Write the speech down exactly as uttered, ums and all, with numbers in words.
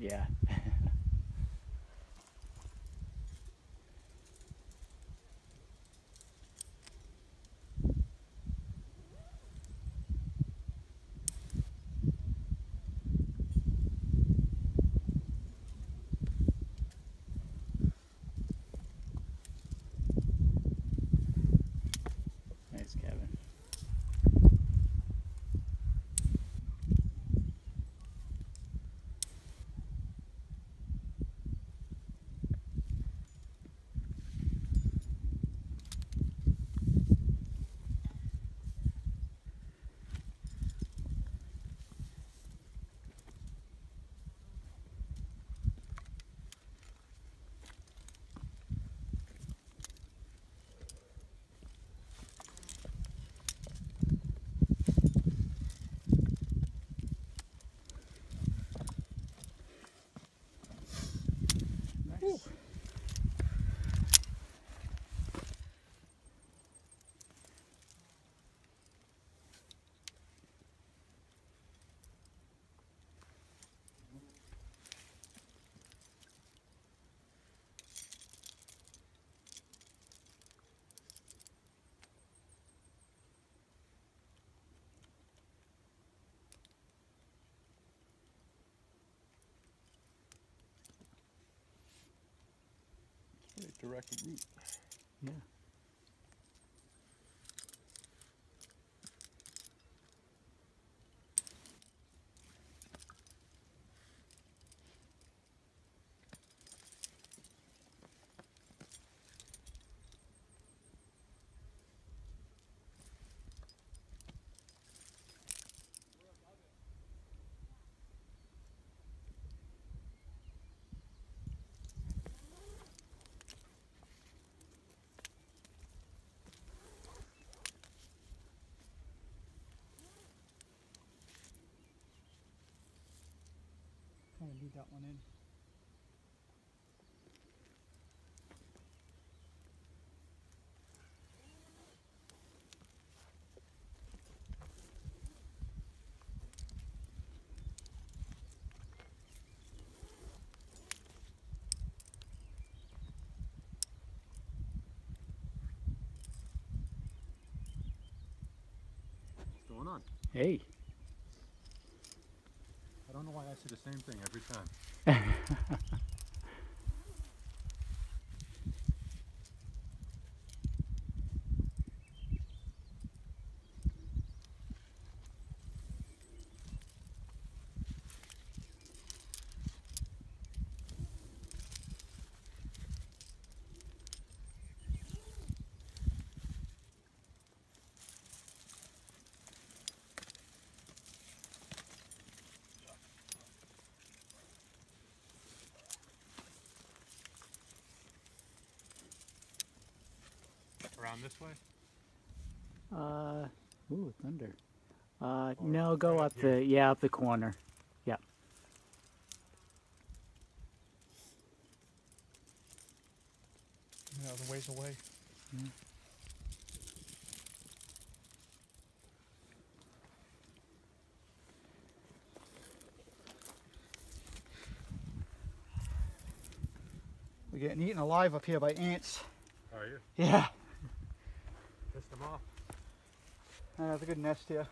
Yeah. Directed route. Yeah. I need that one in. What's going on? Hey. I don't know why I say the same thing every time. Around this way? Uh, ooh, thunder. Uh, no, go right up here. the, yeah, up the corner. Yeah. Yeah, the ways away. Mm-hmm. We're getting eaten alive up here by ants. Are you? Yeah. Them off. Uh, there's a good nest here.